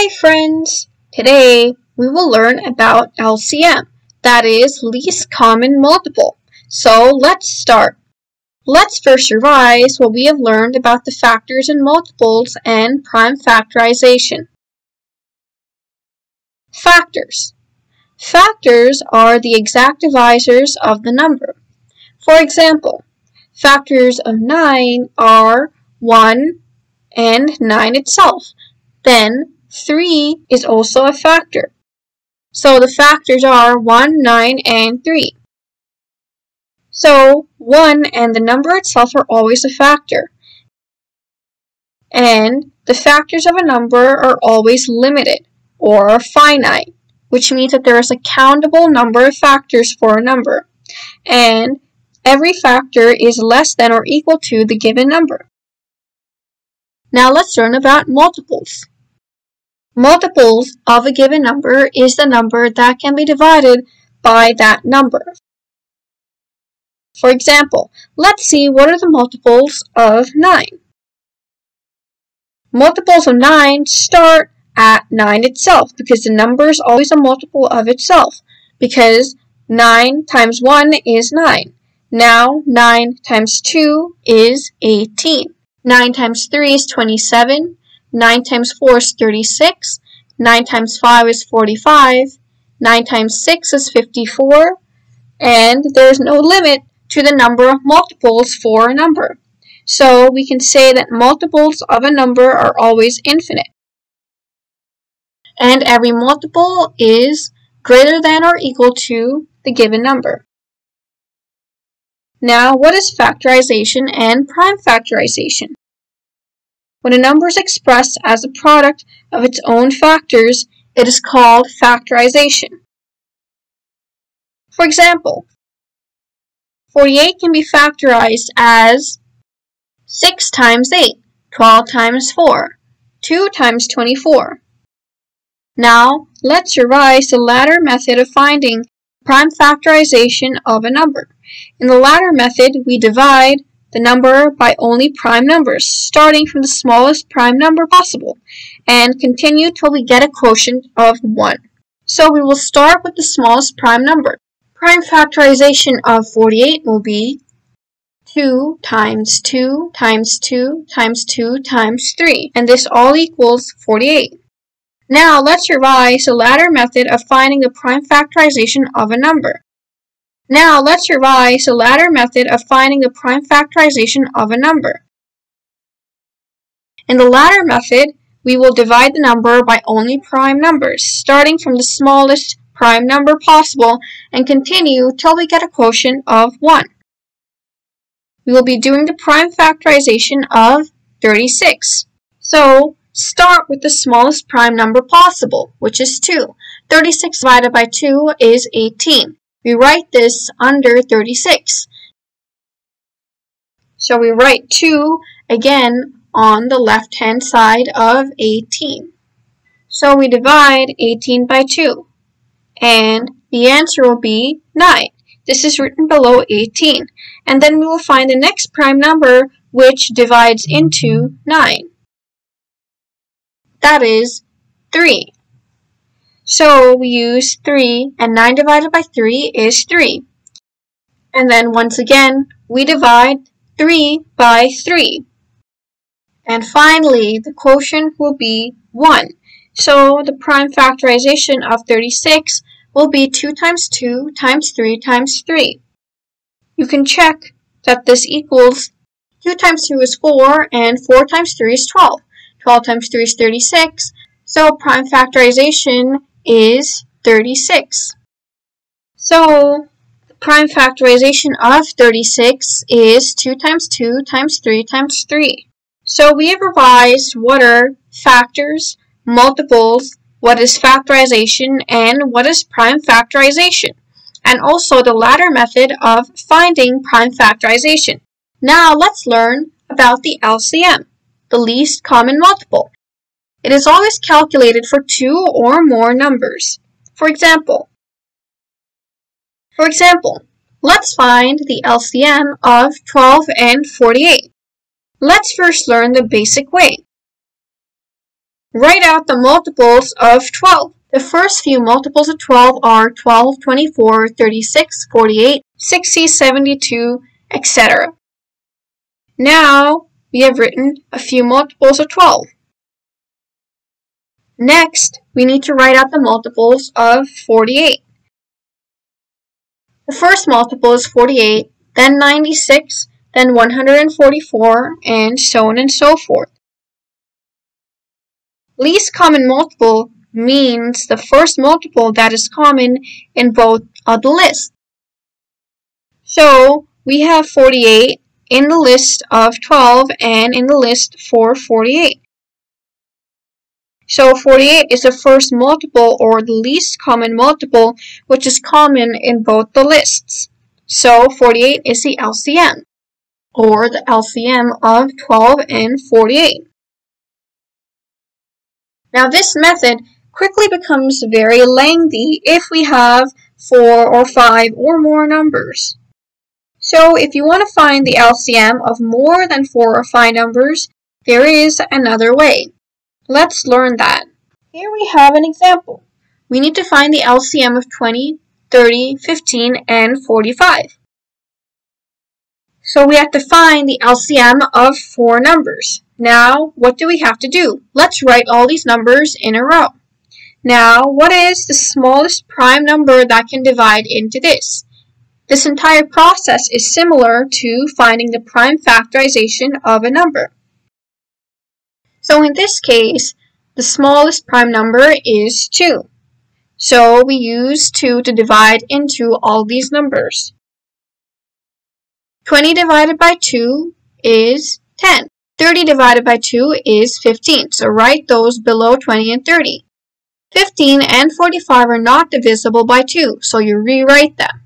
Hi friends! Today we will learn about LCM, that is least common multiple. So let's start. Let's first revise what we have learned about the factors and multiples and prime factorization. Factors. Factors are the exact divisors of the number. For example, factors of 9 are 1 and 9 itself. Then 3 is also a factor. So the factors are 1, 9, and 3. So 1 and the number itself are always a factor. And the factors of a number are always limited or finite, which means that there is a countable number of factors for a number. And every factor is less than or equal to the given number. Now let's learn about multiples. Multiples of a given number is the number that can be divided by that number. For example, let's see what are the multiples of 9. Multiples of 9 start at 9 itself because the number is always a multiple of itself, because 9 times 1 is 9. Now 9 times 2 is 18. 9 times 3 is 27, 9 times 4 is 36, 9 times 5 is 45, 9 times 6 is 54, and there's no limit to the number of multiples for a number. So we can say that multiples of a number are always infinite. And every multiple is greater than or equal to the given number. Now, what is factorization and prime factorization? When a number is expressed as a product of its own factors, it is called factorization. For example, 48 can be factorized as 6 times 8, 12 times 4, 2 times 24. Now, let's revise the latter method of finding prime factorization of a number. In the latter method, we divide the number by only prime numbers, starting from the smallest prime number possible, and continue till we get a quotient of 1. So we will start with the smallest prime number. Prime factorization of 48 will be 2 times 2 times 2 times 2 times 3, and this all equals 48. Now let's revise the latter method of finding the prime factorization of a number. In the latter method, we will divide the number by only prime numbers, starting from the smallest prime number possible, and continue till we get a quotient of 1. We will be doing the prime factorization of 36. So, start with the smallest prime number possible, which is 2. 36 divided by 2 is 18. We write this under 36. So we write 2 again on the left-hand side of 18. So we divide 18 by 2. And the answer will be 9. This is written below 18. And then we will find the next prime number which divides into 9. That is 3. So we use 3, and 9 divided by 3 is 3. And then once again, we divide 3 by 3. And finally, the quotient will be 1. So the prime factorization of 36 will be 2 times 2 times 3 times 3. You can check that this equals 2 times 2 is 4, and 4 times 3 is 12. 12 times 3 is 36. So prime factorization is 36. So the prime factorization of 36 is 2 times 2 times 3 times 3. So we have revised what are factors, multiples, what is factorization, and what is prime factorization, and also the latter method of finding prime factorization. Now let's learn about the LCM, the least common multiple. It is always calculated for 2 or more numbers. For example, let's find the LCM of 12 and 48. Let's first learn the basic way. Write out the multiples of 12. The first few multiples of 12 are 12, 24, 36, 48, 60, 72, etc. Now we have written a few multiples of 12. Next, we need to write out the multiples of 48. The first multiple is 48, then 96, then 144, and so on and so forth. Least common multiple means the first multiple that is common in both of the lists. So, we have 48 in the list of 12 and in the list for 48. So 48 is the first multiple or the least common multiple, which is common in both the lists. So 48 is the LCM, or the LCM of 12 and 48. Now this method quickly becomes very lengthy if we have 4 or 5 or more numbers. So if you want to find the LCM of more than 4 or 5 numbers, there is another way. Let's learn that. Here we have an example. We need to find the LCM of 20, 30, 15, and 45. So we have to find the LCM of 4 numbers. Now, what do we have to do? Let's write all these numbers in a row. Now, what is the smallest prime number that can divide into this? This entire process is similar to finding the prime factorization of a number. So in this case, the smallest prime number is 2. So we use 2 to divide into all these numbers. 20 divided by 2 is 10. 30 divided by 2 is 15. So write those below 20 and 30. 15 and 45 are not divisible by 2, so you rewrite them.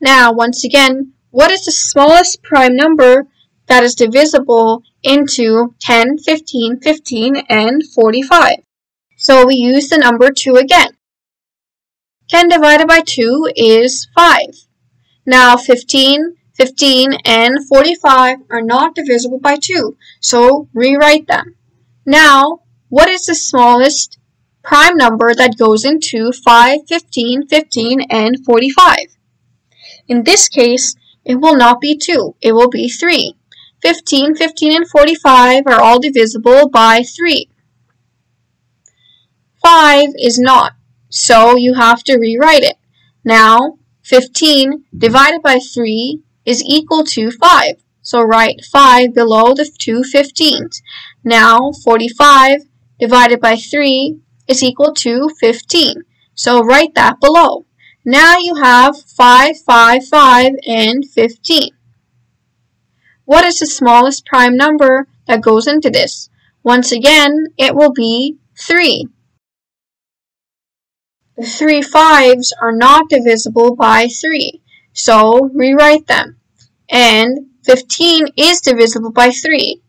Now, once again, what is the smallest prime number that is divisible into 10, 15, 15, and 45. So we use the number 2 again. 10 divided by 2 is 5. Now 15, 15, and 45 are not divisible by 2, so rewrite them. Now, what is the smallest prime number that goes into 5, 15, 15, and 45? In this case, it will not be 2, it will be 3. 15, 15, and 45 are all divisible by 3. 5 is not, so you have to rewrite it. Now, 15 divided by 3 is equal to 5, so write 5 below the two 15s. Now, 45 divided by 3 is equal to 15, so write that below. Now you have 5, 5, 5, and 15. What is the smallest prime number that goes into this? Once again, it will be 3. The 3 5s are not divisible by 3, so rewrite them. And 15 is divisible by 3.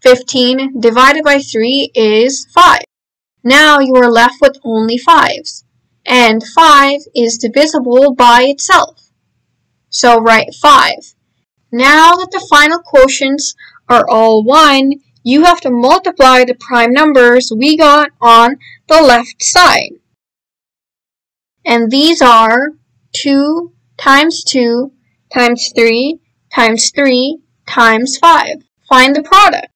15 divided by 3 is 5. Now you are left with only 5s. And 5 is divisible by itself, so write 5. Now that the final quotients are all 1, you have to multiply the prime numbers we got on the left side. And these are 2 times 2 times 3 times 3 times 5. Find the product.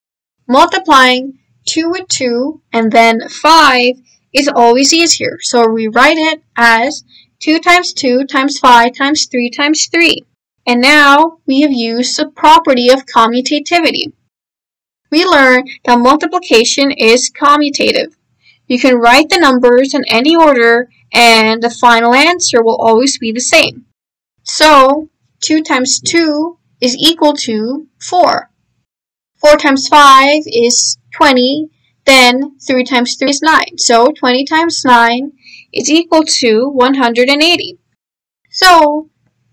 Multiplying 2 with 2 and then 5 is always easier, so rewrite it as 2 times 2 times 5 times 3 times 3. And now we have used the property of commutativity. We learned that multiplication is commutative. You can write the numbers in any order and the final answer will always be the same. So 2 times 2 is equal to 4. 4 times 5 is 20, then 3 times 3 is 9. So 20 times 9 is equal to 180. So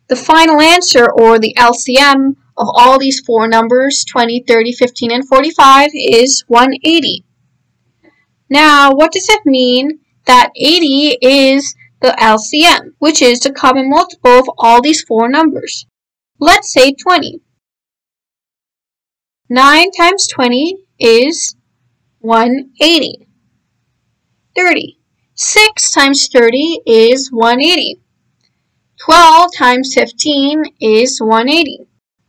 the final answer, or the LCM, of all these 4 numbers, 20, 30, 15, and 45, is 180. Now, what does it mean that 80 is the LCM, which is the common multiple of all these 4 numbers? Let's say 20. 9 times 20 is 180. 30. 6 times 30 is 180. 12 times 15 is 180.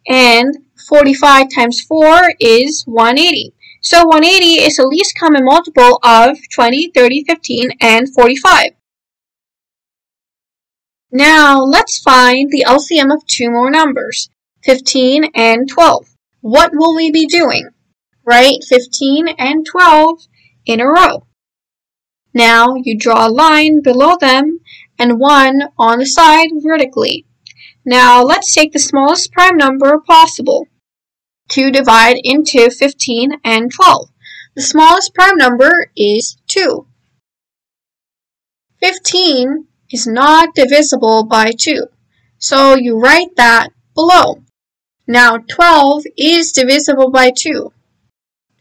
And 45 times 4 is 180. So 180 is the least common multiple of 20, 30, 15, and 45. Now let's find the LCM of two more numbers, 15 and 12. What will we be doing? Write 15 and 12 in a row. Now you draw a line below them and one on the side vertically. Now let's take the smallest prime number possible to divide into 15 and 12. The smallest prime number is 2. 15 is not divisible by 2, so you write that below. Now 12 is divisible by 2.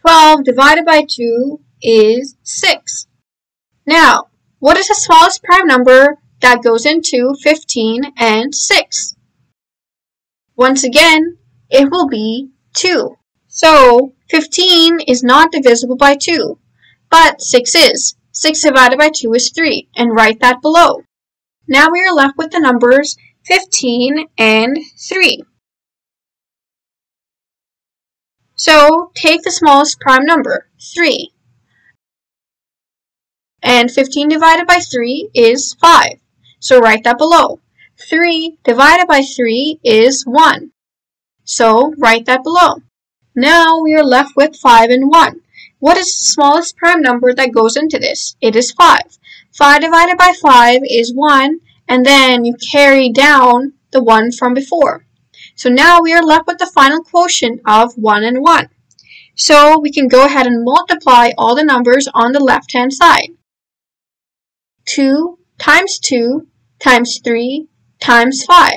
12 divided by 2 is 6. Now, what is the smallest prime number that goes into 15 and 6? Once again, it will be 2. So 15 is not divisible by 2, but 6 is. 6 divided by 2 is 3, and write that below. Now we are left with the numbers 15 and 3. So take the smallest prime number, 3. And 15 divided by 3 is 5. So write that below. 3 divided by 3 is 1. So write that below. Now we are left with 5 and 1. What is the smallest prime number that goes into this? It is 5. 5 divided by 5 is 1, and then you carry down the 1 from before. So now we are left with the final quotient of 1 and 1. So we can go ahead and multiply all the numbers on the left-hand side. 2 times 2 times 3 times 5.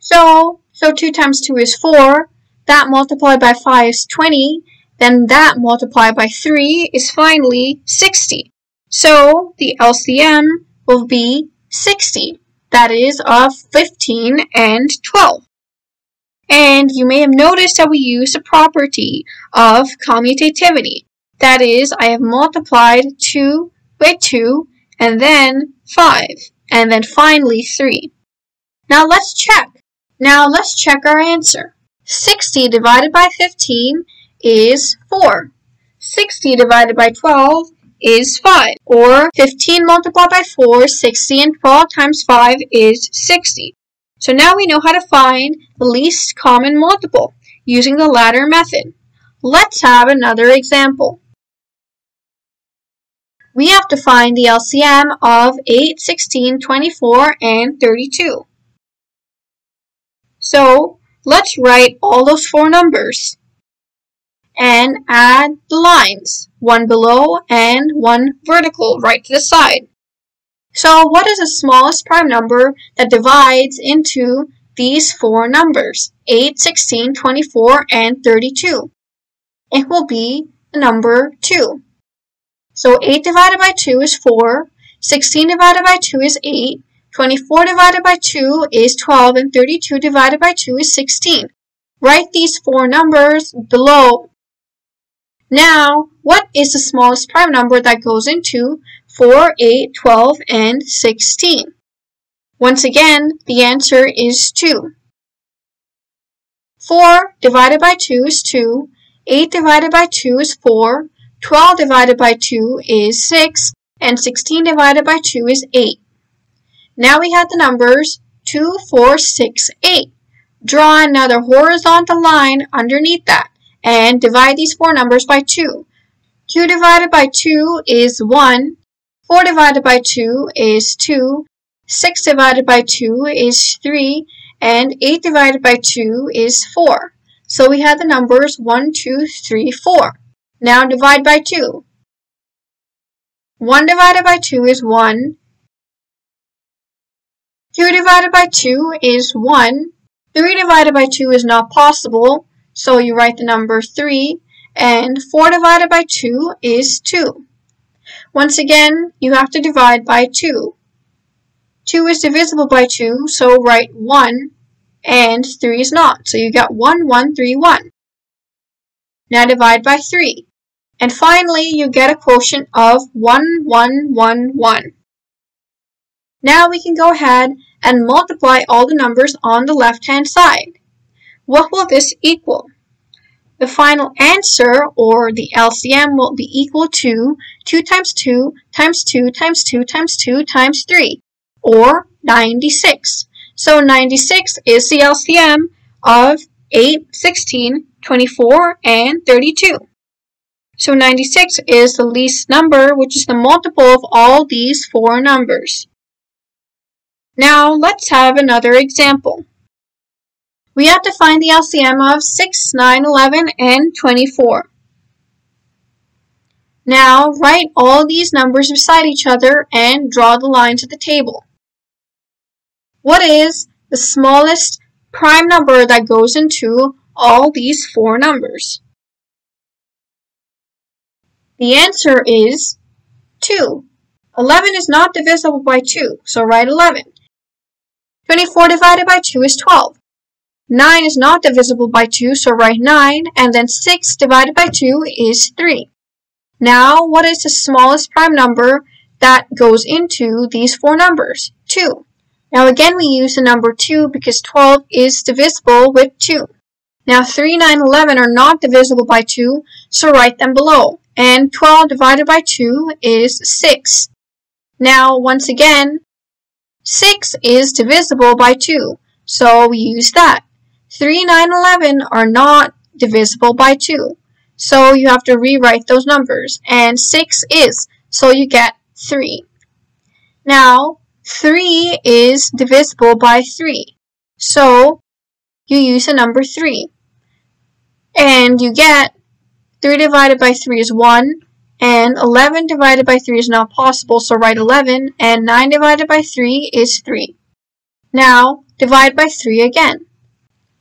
So 2 times 2 is 4. That multiplied by 5 is 20. Then that multiplied by 3 is finally 60. So the LCM will be 60. That is of 15 and 12. And you may have noticed that we use the property of commutativity. That is, I have multiplied 2 by 2, and then 5, and then finally 3. Now let's check. Our answer. 60 divided by 15 is 4. 60 divided by 12 is 5, or 15 multiplied by 4 is 60, and 12 times 5 is 60. So now we know how to find the least common multiple using the latter method. Let's have another example. We have to find the LCM of 8, 16, 24, and 32. So let's write all those four numbers and add the lines, one below and one vertical right to the side. So what is the smallest prime number that divides into these four numbers, 8, 16, 24, and 32? It will be the number 2. So 8 divided by 2 is 4, 16 divided by 2 is 8, 24 divided by 2 is 12, and 32 divided by 2 is 16. Write these four numbers below. Now, what is the smallest prime number that goes into 4, 8, 12, and 16? Once again, the answer is 2. 4 divided by 2 is 2, 8 divided by 2 is 4, 12 divided by 2 is 6, and 16 divided by 2 is 8. Now we have the numbers 2, 4, 6, 8. Draw another horizontal line underneath that and divide these four numbers by 2. 2 divided by 2 is 1. 4 divided by 2 is 2, 6 divided by 2 is 3, and 8 divided by 2 is 4. So we have the numbers 1, 2, 3, 4. Now divide by 2. 1 divided by 2 is 1. 2 divided by 2 is 1. 3 divided by 2 is not possible, so you write the number 3, and 4 divided by 2 is 2. Once again, you have to divide by 2. 2 is divisible by 2, so write 1, and 3 is not. So you got 1, 1, 3, 1. Now divide by 3, And finally, you get a quotient of 1, 1, 1, 1. Now we can go ahead and multiply all the numbers on the left-hand side. What will this equal? The final answer, or the LCM, will be equal to 2 times 2 times 2 times 2 times 2 times 3, or 96. So 96 is the LCM of 8, 16, 24, and 32. So 96 is the least number, which is the multiple of all these four numbers. Now let's have another example. We have to find the LCM of 6, 9, 11, and 24. Now write all these numbers beside each other and draw the lines at the table. What is the smallest prime number that goes into all these four numbers? The answer is 2. 11 is not divisible by 2, so write 11. 24 divided by 2 is 12. 9 is not divisible by 2, so write 9, and then 6 divided by 2 is 3. Now, what is the smallest prime number that goes into these four numbers? 2. Now again, we use the number 2 because 12 is divisible with 2. Now 3, 9, 11 are not divisible by 2, so write them below. And 12 divided by 2 is 6. Now, once again, 6 is divisible by 2, so we use that. 3, 9, 11 are not divisible by 2, so you have to rewrite those numbers. And 6 is, so you get 3. Now, 3 is divisible by 3, so you use the number 3. And you get 3 divided by 3 is 1, and 11 divided by 3 is not possible, so write 11, and 9 divided by 3 is 3. Now, divide by 3 again.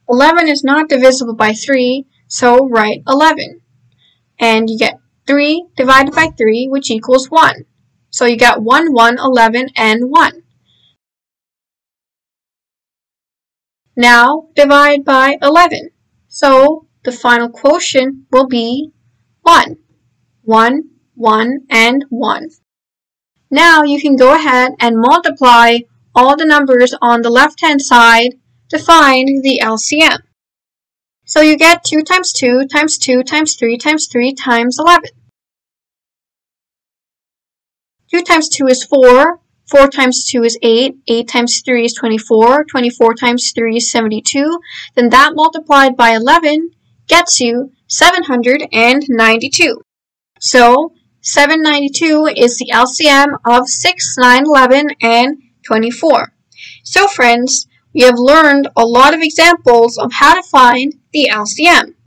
11 is not divisible by 3, so write 11. And you get 3 divided by 3, which equals 1. So you got 1, 1, 11, and 1. Now, divide by 11. So, the final quotient will be 1. 1, 1, and 1. Now, you can go ahead and multiply all the numbers on the left-hand side to find the LCM. So, you get 2 times 2 times 2 times 3 times 3 times 11. 2 times 2 is 4, 4 times 2 is 8, 8 times 3 is 24, 24 times 3 is 72, then that multiplied by 11 gets you 792. So, 792 is the LCM of 6, 9, 11, and 24. So friends, we have learned a lot of examples of how to find the LCM.